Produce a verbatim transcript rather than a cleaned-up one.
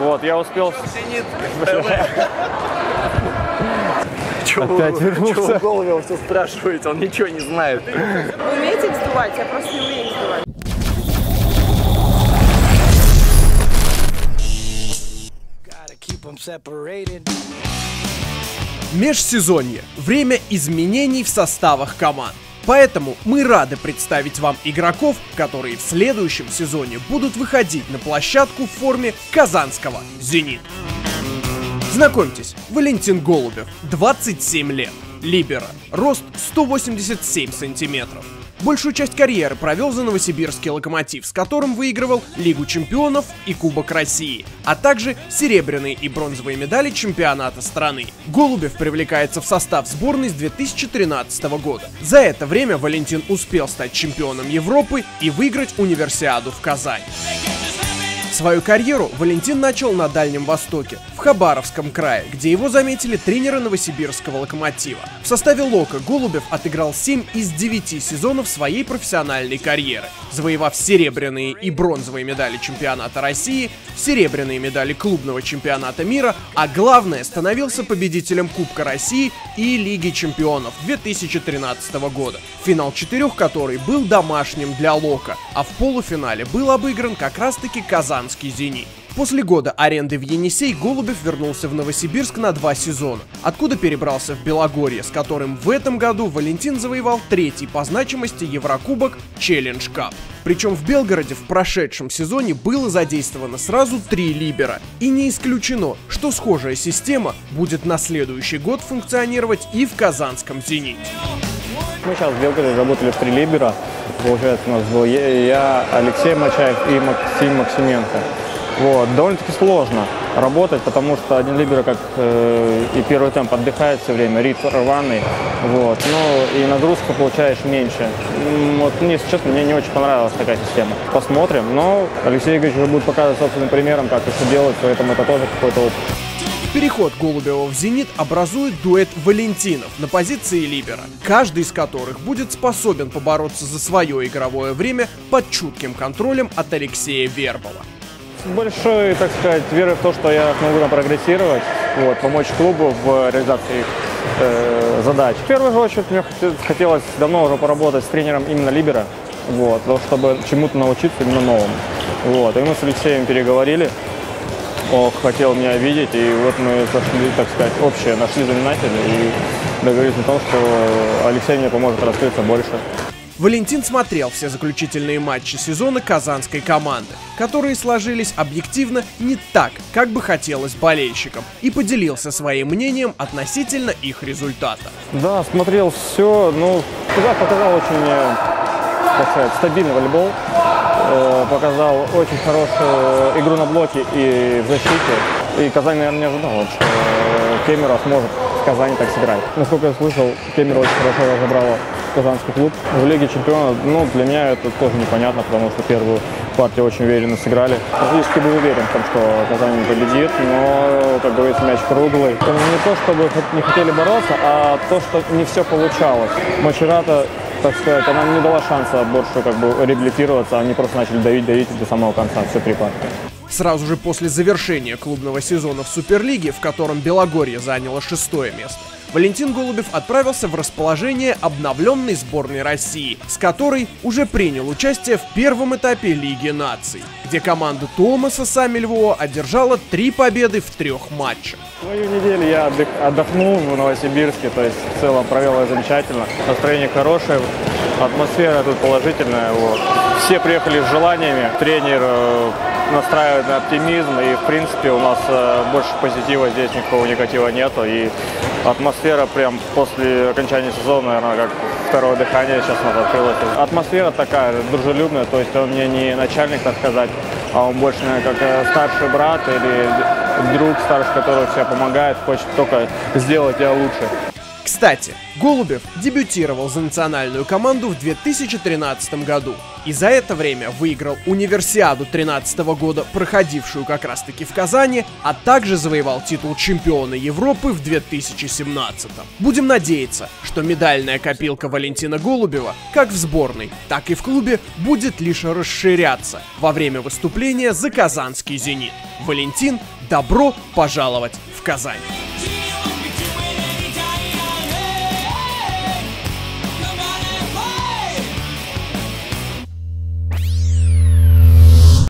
Вот, я успел... Зенит. Чего вы Голубева все спрашиваете? Он ничего не знает. Вы умеете вздувать? Я просто не умею вздувать. Межсезонье. Время изменений в составах команд. Поэтому мы рады представить вам игроков, которые в следующем сезоне будут выходить на площадку в форме казанского «Зенит». Знакомьтесь, Валентин Голубев, двадцать семь лет, либеро, рост сто восемьдесят семь сантиметров. Большую часть карьеры провел за Новосибирский Локомотив, с которым выигрывал Лигу Чемпионов и Кубок России, а также серебряные и бронзовые медали чемпионата страны. Голубев привлекается в состав сборной с две тысячи тринадцатого года. За это время Валентин успел стать чемпионом Европы и выиграть Универсиаду в Казани. Свою карьеру Валентин начал на Дальнем Востоке, в Хабаровском крае, где его заметили тренеры Новосибирского Локомотива. В составе Лока Голубев отыграл семь из девяти сезонов своей профессиональной карьеры, завоевав серебряные и бронзовые медали чемпионата России, серебряные медали клубного чемпионата мира, а главное, становился победителем Кубка России и Лиги Чемпионов две тысячи тринадцатого года, финал четырех который был домашним для Лока, а в полуфинале был обыгран как раз-таки Казань. «Зенит». После года аренды в Енисей Голубев вернулся в Новосибирск на два сезона, откуда перебрался в Белогорье, с которым в этом году Валентин завоевал третий по значимости Еврокубок «Челлендж Кап». Причем в Белгороде в прошедшем сезоне было задействовано сразу три либера, и не исключено, что схожая система будет на следующий год функционировать и в казанском «Зените». Мы сейчас в Белгороде работали в три либера. Получается, у нас был я, Алексей Мачаев и Максим Максименко. Вот. Довольно-таки сложно работать, потому что один либеро, как э, и первый темп, отдыхает все время, ритм рваный. Вот. Ну и нагрузку получаешь меньше. Вот, ну, если честно, мне не очень понравилась такая система. Посмотрим, но Алексей Игоревич уже будет показывать собственным примером, как это делать, поэтому это тоже какой-то опыт. Переход Голубева в «Зенит» образует дуэт Валентинов на позиции либера, каждый из которых будет способен побороться за свое игровое время под чутким контролем от Алексея Вербова. С большой, так сказать, верой в то, что я смогу прогрессировать, вот, помочь клубу в реализации их э, задач. В первую же очередь мне хотелось давно уже поработать с тренером именно либера, вот, чтобы чему-то научиться именно новому. Вот, и мы с Алексеем переговорили. Он хотел меня видеть, и вот мы нашли, так сказать, общее, нашли знаменатель и договорились о том, что Алексей мне поможет раскрыться больше. Валентин смотрел все заключительные матчи сезона казанской команды, которые сложились объективно не так, как бы хотелось болельщикам, и поделился своим мнением относительно их результата. Да, смотрел все, ну, Казань показал очень, так сказать, стабильный волейбол. Показал очень хорошую игру на блоке и в защите. И Казань, наверное, не ожидал, что Кемеров может в Казани так сыграть. Насколько я слышал, Кемеров очень хорошо разобрал казанский клуб. В Лиге Чемпионов, ну, для меня это тоже непонятно, потому что первую партию очень уверенно сыграли. Физически был уверен в том, что Казань победит, но, как говорится, мяч круглый. Не то, чтобы не хотели бороться, а то, что не все получалось. Мачерата, так сказать, она не дала шанса больше как бы реабилитироваться, они просто начали давить, давить до самого конца, все три партии. Сразу же после завершения клубного сезона в Суперлиге, в котором Белогорье заняло шестое место, Валентин Голубев отправился в расположение обновленной сборной России, с которой уже принял участие в первом этапе Лиги наций, где команда Томаса Самильво одержала три победы в трех матчах. Свою неделю я отдохнул в Новосибирске, то есть в целом провел ее замечательно. Настроение хорошее, атмосфера тут положительная. Вот. Все приехали с желаниями, тренер настраивает на оптимизм, и в принципе у нас больше позитива здесь, никакого негатива нету, и атмосфера прям после окончания сезона, наверное, как второе дыхание сейчас у нас открылось. Атмосфера такая дружелюбная, то есть он мне не начальник, так сказать, а он больше, наверное, как старший брат или друг старший, который всем помогает, хочет только сделать тебя лучше. Кстати, Голубев дебютировал за национальную команду в две тысячи тринадцатом году и за это время выиграл Универсиаду две тысячи тринадцатого года, проходившую как раз таки в Казани, а также завоевал титул чемпиона Европы в две тысячи семнадцатом. Будем надеяться, что медальная копилка Валентина Голубева как в сборной, так и в клубе будет лишь расширяться во время выступления за казанский «Зенит». Валентин Добро пожаловать в Казань!